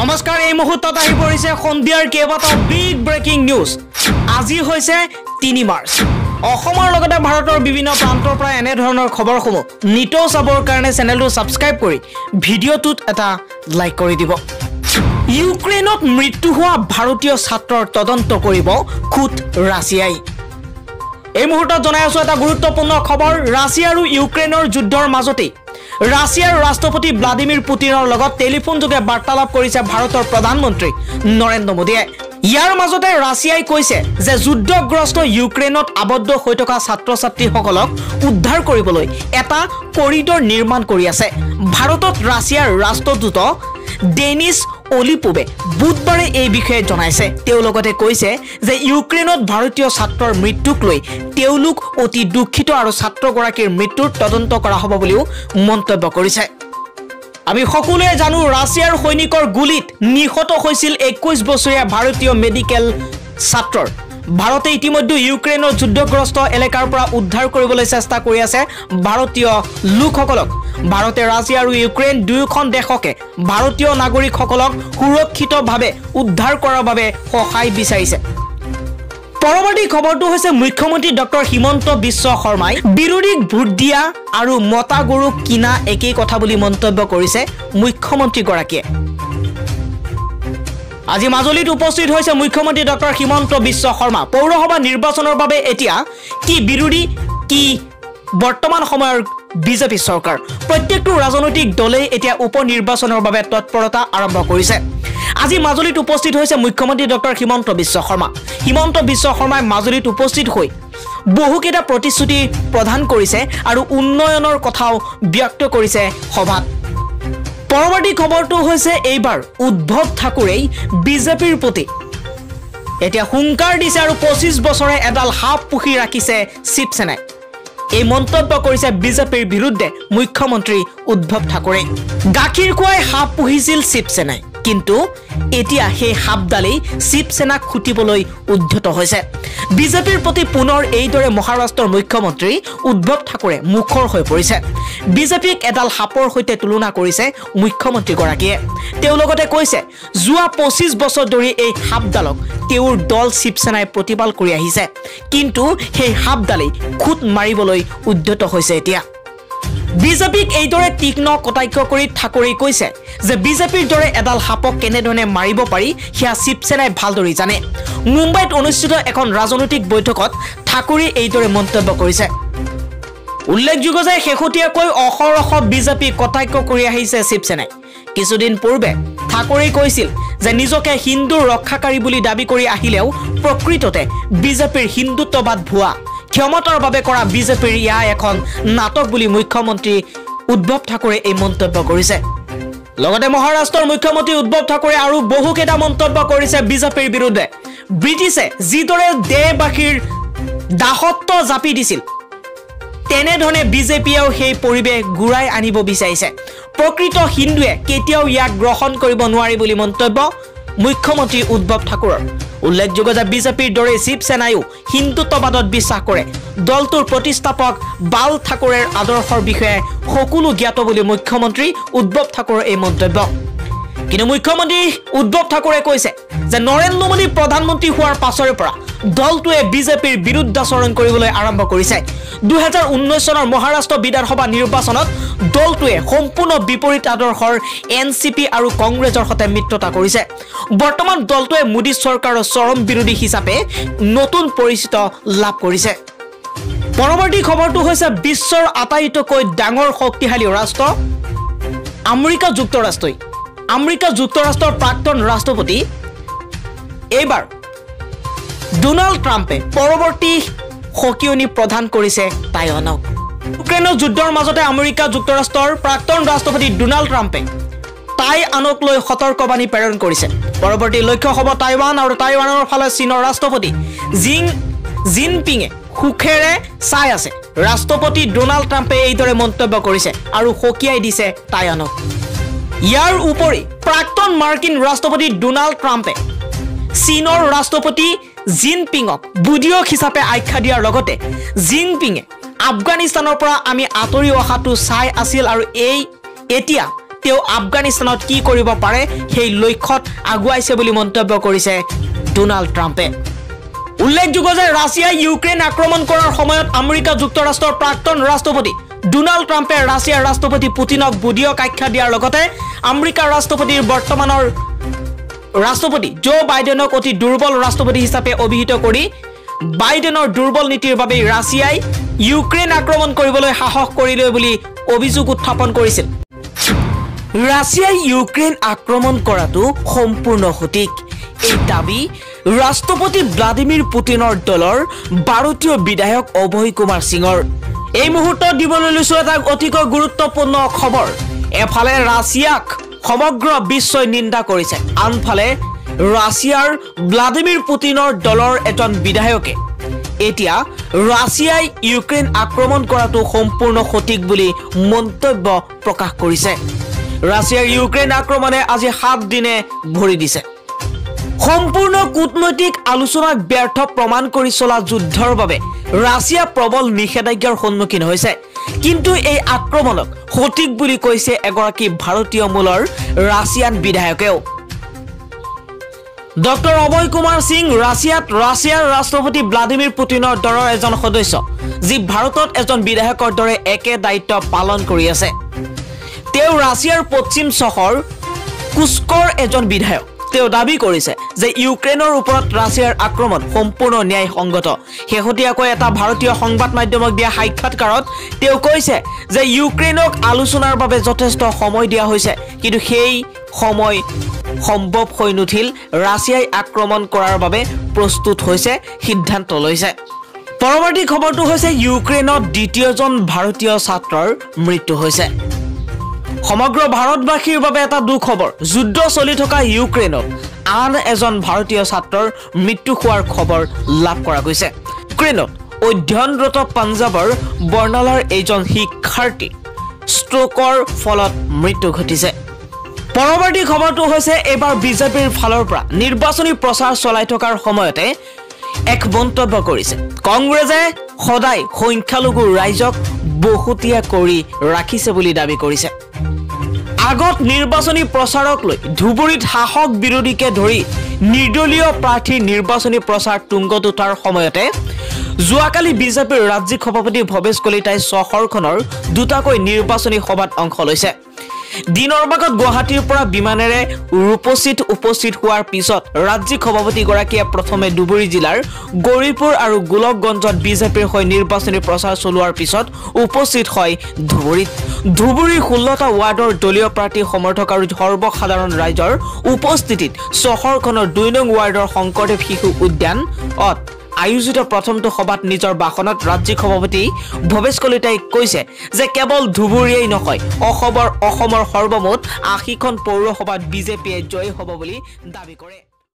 নমস্কাৰ এই মুহূৰ্তত আহি পৰিছে খন্দিয়াৰ কেবাটা বিগ ব্ৰেকিং নিউজ আজি হৈছে 3 মাৰ্চ অসমৰ লগতে ভাৰতৰ বিভিন্ন প্ৰান্তৰ পৰা এনে ধৰণৰ খবৰসমূহ নিটো চাবৰ কাৰণে চেনেলটো সাবস্ক্ৰাইব কৰি ভিডিঅ'টোত এটা লাইক কৰি দিব ইউক্ৰেইনত মৃত্যু হোৱা ভাৰতীয় ছাত্ৰৰ তদন্ত কৰিব খুদ ৰাছিয়াই এই মুহূৰ্তত জনাইছো এটা গুৰুত্বপূৰ্ণ খবৰ ৰাছিয়া আৰু ইউক্ৰেইনৰ যুদ্ধৰ মাজতে Russia's Rashtrapati Vladimir Putin লগত telephone যোগে বাৰ্তালাপ কৰিছে ভাৰতৰ প্ৰধানমন্ত্ৰী নৰেন্দ্ৰ মোদীয়ে ইয়াৰ মাজতে ৰাছিয়াই কৈছে যে যুদ্ধগ্ৰস্ত ইউক্ৰেইনত আবদ্ধ হৈ থকা ছাত্ৰ-ছাত্ৰীসকলক উদ্ধাৰ কৰিবলৈ এটা কৰিডৰ নিৰ্মাণ কৰি আছে ভাৰতত ৰাছিয়াৰ ৰাষ্ট্ৰদূত ডেনিছ অলিপোভে বুধবাৰে এই বিষয়ে জনাইছে তেওঁ লগতে কৈছে যে ইউক্ৰেইনত ভাৰতীয় ছাত্ৰৰ মৃত্যুক লৈ তেওঁলোক অতি দুঃখিত আৰু ছাত্ৰগৰাকীৰ মৃত্যুৰ তদন্ত কৰা হ'ব বুলিও মন্তব্য কৰিছে আমি সকলোৱে জানো ৰাছিয়াৰ সৈনিকৰ গুলিত নিহত হৈছিল 21 বছৰীয়া ভাৰতীয় মেডিকেল ছাত্ৰ ভাৰতে ইতিমধ্যে ইউক্ৰেইনৰ যুদ্ধগ্ৰস্ত এলেকাৰ পৰা উদ্ধাৰ কৰিবলৈ চেষ্টা কৰি আছে ভাৰতীয় লোকসকলক ভাৰতে ৰাছিয়া আৰু ইউক্ৰেইন দুয়োখন দেশকে ভাৰতীয় নাগৰিকসকলক সুৰক্ষিতভাৱে উদ্ধাৰ কৰাৰ বাবে সহায় বিচাৰিছে পৰৱৰ্তী খবৰটো হৈছে মুখ্যমন্ত্ৰী ডক্টৰ হিমন্ত বিশ্ব শৰ্মাই বিৰোধীক ভোট দিয়া আৰু মতা গৰু কিনা একেই কথা বুলি মন্তব্য কৰিছে মুখ্যমন্ত্ৰী গৰাকীয়ে আজি মাজুলীত উপস্থিত হৈছে মুখ্যমন্ত্ৰী ডক্টৰ হিমন্ত বিশ্ব শৰ্মা পৌৰসভা নিৰ্বাচনৰ বাবে এতিয়া কি বিৰোধী কি বৰ্তমান সময়ৰ বিজেপি চৰকাৰ প্ৰত্যেকটো ৰাজনৈতিক দলে এতিয়া উপনিৰ্বাচনৰ বাবে তৎপৰতা আৰম্ভ কৰিছে আজি মাজুলীত উপস্থিত হৈছে মুখ্যমন্ত্ৰী ডক্টৰ হিমন্ত বিশ্ব শৰ্মা মাজুলীত উপস্থিত হৈ বহুকেটা প্ৰতিশ্ৰুতি প্ৰদান কৰিছে আৰু উন্নয়নৰ কথাও ব্যক্ত কৰিছে সভাত পৰৱৰ্তী খবৰটো হৈছে এইবাৰ উদ্ধৱ ঠাকুৰেই বিজেপিৰ প্ৰতি এতিয়া হুংকাৰ দিছে আৰু 25 বছৰে এডাল হাপ পুখি ৰাখিছে শিৱসেনাই এই মন্তব্য কৰিছে বিজেপিৰ বিৰুদ্ধে মুখ্যমন্ত্ৰী উদ্ধৱ ঠাকুৰে গাখীৰ খুৱাই হাপ পুহিছিল শিৱসেনাই কিন্তু এতিয়া সেই হাপডালে শিৱসেনাক খুটিবলৈ উদ্ধত হৈছে বিজেপিৰ প্ৰতি পুনৰ এইদৰে মহাৰাষ্ট্ৰৰ মুখ্যমন্ত্ৰী উদ্ধৱ ঠাকুৰে মুখৰ হৈ পৰিছে বিজেপিক এডাল হাপৰ হৈতে তুলনা কৰিছে মুখ্যমন্ত্ৰী গৰাকীয়ে তেওঁ লগতে কৈছে জুৱা 25 বছৰ ধৰি এই হাপডালক তেওঁৰ দল শিৱসেনাই প্ৰতিবাদ কৰি আহিছে কিন্তু সেই হাপডালে খুট মাৰিবলৈ উদ্ধত হৈছে এতিয়া বিজেপিক এইদৰে তীক্ষ্ণ কটাক্ষ কৰি ঠাকুৰে কৈছে যে বিজেপিৰ দৰে এডাল হাপক কেনেধৰণে মাৰিব পাৰি হিয়া শিৱসেনাই ভালদৰি জানে মুম্বাইত অনুষ্ঠিত এখন ৰাজনৈতিক বৈঠকত ঠাকুৰে এইদৰে মন্তব্য কৰিছে উল্লেখযোগ্য যে শেহতীয়াকৈ অহৰহ বিজেপি কটাক্ষ কৰি আহিছে শিৱসেনাই কিছুদিন পূৰ্বে ঠাকুৰে কৈছিল যে নিজকে হিন্দু ৰক্ষাকাৰী বুলি দাবী কৰি আহিলেও প্ৰকৃততে বিজেপিৰ হিন্দুত্ববাদ ভুৱা ক্ষমতাৰ বাবে কৰা বিজেপিৰ ইয়া এখন নাটক বুলি মুখ্যমন্ত্ৰী উদ্ধৱ ঠাকুৰে এই মন্তব্য কৰিছে লগতে মহাৰাষ্ট্ৰৰ মুখ্যমন্ত্ৰী উদ্ধৱ ঠাকুৰে আৰু বহুকেটা মন্তব্য কৰিছে বিজেপিৰ বিৰুদ্ধে ব্ৰিটিছে যিদৰে দেবাখীৰ দাহত্ব জাপি দিছিল তেনে ধৰণে বিজেপিও সেই পৰিবেশ গুৰাই আনিব বিচাৰিছে প্ৰকৃত হিন্দুৱে কেতিয়াও ইয়াক গ্ৰহণ কৰিব নোৱাৰি বুলি মন্তব্য মুখ্যমন্ত্ৰী উদ্ধৱ ঠাকুৰৰ উল্লেখযোগ্য যে বিজেপিৰ দৰে শিৱসেনাইও হিন্দুত্ববাদত বিশ্বাস কৰে দলটোৰ প্ৰতিষ্ঠাপক বাল ঠাকুৰৰ আদৰ্শৰ বিষয়ে সকলো জ্ঞাত বুলি মুখ্যমন্ত্ৰী উদ্ধৱ ঠাকুৰৰ এই মন্তব্য কিন্তু মুখ্যমন্ত্ৰী উদ্ধৱ ঠাকুৰে কৈছে যে নৰেন্দ্ৰ মোদী প্ৰধানমন্ত্ৰী হোৱাৰ পাছৰে পৰা দলটোৱে বিজেপিৰ বিৰুদ্ধাচৰণ কৰিবলৈ আৰম্ভ কৰিছে 2019 চনৰ মহাৰাষ্ট্ৰ বিধানসভা নিৰ্বাচনত দলটোৱে সম্পূৰ্ণ বিপৰীত আদৰ্শৰ এনসিপি আৰু কংগ্ৰেছৰ সৈতে মিত্ৰতা কৰিছে বৰ্তমান দলটোৱে মোদী চৰকাৰৰ চৰম বিৰোধী হিচাপে নতুন পৰিচিত লাভ কৰিছে পৰৱৰ্তী খবৰটো হৈছে বিশ্বৰ আটাইতকৈ ডাঙৰ শক্তিশালী ৰাষ্ট্ৰ আমেৰিকা যুক্তৰাষ্ট্ৰৰ প্ৰাক্তন ৰাষ্ট্ৰপতি এইবাৰ ডোনাল্ড ট্ৰাম্পে পৰৱৰ্তী হকিয়নি প্ৰদান কৰিছে টাইৱানক ইউক্ৰেইনৰ যুদ্ধৰ মাজতে আমেৰিকা যুক্তৰাষ্ট্ৰৰ প্ৰাক্তন ৰাষ্ট্ৰপতি ডোনাল্ড ট্ৰাম্পে টাইৱানক লৈ সতৰ্কবাণী প্ৰেৰণ কৰিছে পৰৱৰ্তী লক্ষ্য হ'ব টাইৱান আৰু টাইৱানৰ ফালে চীনৰ ৰাষ্ট্ৰপতি জিনপিঙে খুখেৰে চাই আছে ৰাষ্ট্ৰপতি ডোনাল্ড ট্ৰাম্পে এইদৰে মন্তব্য কৰিছে আৰু হকিয়াই দিছে টাইৱানক ইয়াৰ উপৰি প্ৰাক্তন মাৰ্কিন ৰাষ্ট্ৰপতি ডোনাল্ড ট্ৰাম্পে চীনৰ ৰাষ্ট্ৰপতি জিনপিঙক বুধিয়ক হিচাপে আখ্যা দিয়াৰ লগতে জিনপিঙে আফগানিস্তানৰ পৰা আমি আঁতৰি অহাটো চাই আছিল আৰু এই এতিয়া তেও আফগানিস্তানত কি কৰিব পাৰে সেই লক্ষ্যত আগুৱাইছে বুলি মন্তব্য কৰিছে ডোনাল্ড ট্ৰাম্পে উল্লেখযোগ্য যে ৰাছিয়া ইউক্ৰেইন আক্ৰমণ কৰাৰ সময়ত আমেৰিকা যুক্তৰাষ্ট্ৰৰ প্ৰাক্তন ৰাষ্ট্ৰপতি Donald Trump Russia Rashtrapati Putin of Budio Kaikha Diar Logote, America Rashtrapati Bortoman or Rashtrapati, Joe Biden or Koti Durbol Rashtrapati Hisape Obihito Kori, Biden or Durbol Nitir Babe Russia, Ukraine Akraman Koribolo Hahok Koriboli, Obizuku Tapan Korisil Russia Ukraine Akraman Koratu, Hompuno Hotik, Etabi, Rashtrapati Vladimir Putin or Dollar, Barutio Bidayok Obohi Kumar Singh. এই মুহূৰ্তত দিবলৈ লৈছো এটা অতি গুৰুত্বপূৰ্ণ খবৰ এফালে ৰাছিয়াক সমগ্ৰ বিশ্বই নিন্দা কৰিছে আনফালে ৰাছিয়াৰ ভ্লাদিমিৰ পুতিনৰ দলৰ এজন বিধায়কে এতিয়া ৰাছিয়াই ইউক্ৰেইন আক্ৰমণ কৰাটো সম্পূৰ্ণ সঠিক বুলি মন্তব্য প্ৰকাশ কৰিছে ৰাছিয়াৰ ইউক্ৰেইন আক্ৰমণে আজি 7 দিনে ভৰি দিছে সম্পূৰ্ণ কূটনৈতিক আলোচনাক ব্যৰ্থ প্ৰমাণ কৰি চলা যুদ্ধৰ বাবে ৰাছিয়া প্ৰবল নিষেধাজ্ঞাৰ সন্মুখীন হৈছে কিন্তু এই আক্ৰমণক সঠিক বুলি কৈছে এগৰাকী ভাৰতীয় মূলৰ ৰাছিয়ান বিধায়কেও ডক্টৰ অভয় কুমাৰ সিং ৰাছিয়াত ৰাছিয়াৰ ৰাষ্ট্ৰপতি ভ্লাদিমিৰ পুতিনৰ দলৰ এজন সদস্য যি ভাৰতত এজন বিধায়কৰ দৰে একে দায়িত্ব পালন কৰি আছে তেওঁ ৰাছিয়াৰ পশ্চিম চহৰ কুস্কৰ এজন বিধায়ক তেওঁ দাবী কৰিছে যে ইউক্ৰেইনৰ ওপৰত ৰাছিয়াৰ আক্ৰমণ সম্পূৰ্ণ ন্যায় সংগত হেহতিয়াকৈ এটা ভাৰতীয় সংবাদ মাধ্যমক দিয়া সাক্ষাৎকাৰত তেওঁ কৈছে যে ইউক্ৰেইনক আলোচনাৰ বাবে যথেষ্ট সময় দিয়া হৈছে কিন্তু সেই সময় সম্ভৱ হৈ নুঠিল ৰাছিয়াই আক্ৰমণ কৰাৰ বাবে প্ৰস্তুত হৈছে সিদ্ধান্ত লৈছে পৰৱৰ্তী খবৰটো হৈছে ইউক্ৰেইনত দ্বিতীয়জন ভাৰতীয় ছাত্ৰৰ মৃত্যু হৈছে সমগ্ৰ ভাৰতবাসীৰ বাবে এটা দুখবৰ যুদ্ধ চলি থকা ইউক্ৰেইনত আন এজন ভাৰতীয় ছাত্ৰৰ মৃত্যু হোৱাৰ খবৰ লাভ কৰা গৈছে ইউক্ৰেইনত অধ্যয়নৰত পঞ্জাৱৰ বৰ্ণালৰ এজন শিক্ষাৰ্থী ষ্ট্ৰোকৰ ফলত মৃত্যু ঘটিছে পৰৱৰ্তী খবৰটো হৈছে এবাৰ বিজেপিৰ ফালৰ পৰা নিৰ্বাচনী প্ৰচাৰ চলাই থকাৰ সময়তে এক মন্তব্য কৰিছে কংগ্ৰেছে সদায় সংখ্যালঘু ৰাইজক বহুতিয়া কৰি ৰাখিছে বুলি দাবী কৰিছে আগত নিৰ্বাচনী প্ৰচাৰক লৈ ধুবুৰীত হাহক বিৰোধীকে ধৰি নিৰ্দলীয় প্ৰাৰ্থী নিৰ্বাচনী প্ৰচাৰ তুংগত উঠাৰ সময়তে জুৱাকালি বিজেপিৰ ৰাজ্যিক সভাপতি ভবেশ কলিতাই চহৰখনৰ দুটাকৈ নিৰ্বাচনী সভাত অংশ লৈছে দিনৰ ভাগত গুৱাহাটীৰ পৰা বিমানেৰে উপস্থিত হোৱাৰ পিছত ৰাজ্যিক সভাপতি গৰাকীয়ে প্ৰথমে ধুবুৰী জিলাৰ গৌৰীপুৰ আৰু গোলকগঞ্জত বিজেপিৰ হৈ নিৰ্বাচনী প্ৰচাৰ চলোৱাৰ পিছত উপস্থিত হয় ধুবুৰীত ধুবুৰী ১৬টা ৱাৰ্ডৰ দলীয় প্ৰাৰ্থী সমৰ্থক আৰু সৰ্বসাধাৰণ ৰাইজৰ উপস্থিতিত চহৰখনৰ ২ নং ৱাৰ্ডৰ শংকৰদেৱ শিশু উদ্যানত আয়োজিত প্ৰথমটো সভাত নিজৰ বাখনত ৰাজ্যিক সভাপতি ভবেশ কলিতাই কৈছে যে কেৱল ধুবুৰীয়েই নহয় অসমৰ সৰ্বমুঠ ৮০খন পৌৰসভাত বিজেপিয়ে জয় হ'ব বুলি দাবী কৰে